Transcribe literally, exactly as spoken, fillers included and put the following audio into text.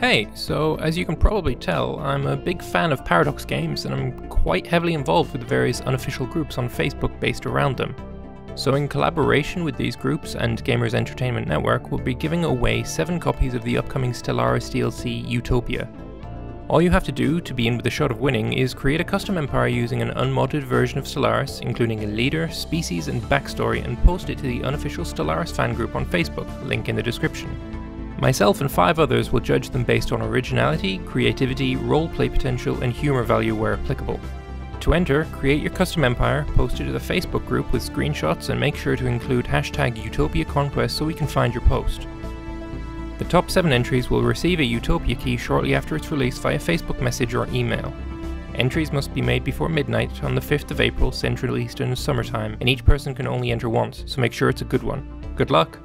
Hey, so as you can probably tell, I'm a big fan of Paradox Games and I'm quite heavily involved with the various unofficial groups on Facebook based around them. So in collaboration with these groups and Gamers Entertainment Network, we'll be giving away seven copies of the upcoming Stellaris D L C Utopia. All you have to do to be in with a shot of winning is create a custom empire using an unmodded version of Stellaris, including a leader, species and backstory, and post it to the unofficial Stellaris fan group on Facebook, link in the description. Myself and five others will judge them based on originality, creativity, roleplay potential and humour value where applicable. To enter, create your custom empire, post it to the Facebook group with screenshots and make sure to include hashtag UtopiaConquest so we can find your post. The top seven entries will receive a Utopia key shortly after its release via Facebook message or email. Entries must be made before midnight on the fifth of April Central Eastern Summertime, and each person can only enter once, so make sure it's a good one. Good luck!